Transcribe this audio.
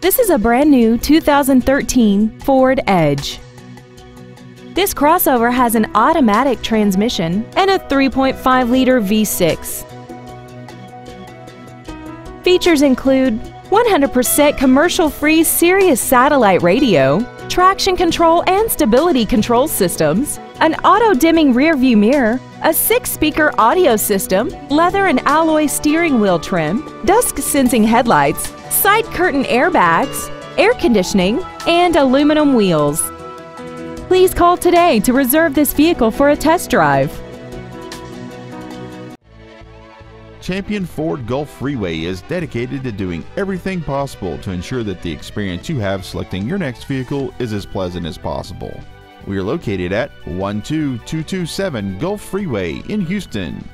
This is a brand new 2013 Ford Edge. This crossover has an automatic transmission and a 3.5-liter V6. Features include 100% commercial-free Sirius satellite radio, traction control and stability control systems, an auto-dimming rearview mirror, a 6-speaker audio system, leather and alloy steering wheel trim, dusk-sensing headlights, side curtain airbags, air conditioning, and aluminum wheels. Please call today to reserve this vehicle for a test drive. Champion Ford Gulf Freeway is dedicated to doing everything possible to ensure that the experience you have selecting your next vehicle is as pleasant as possible. We are located at 12227 Gulf Freeway in Houston.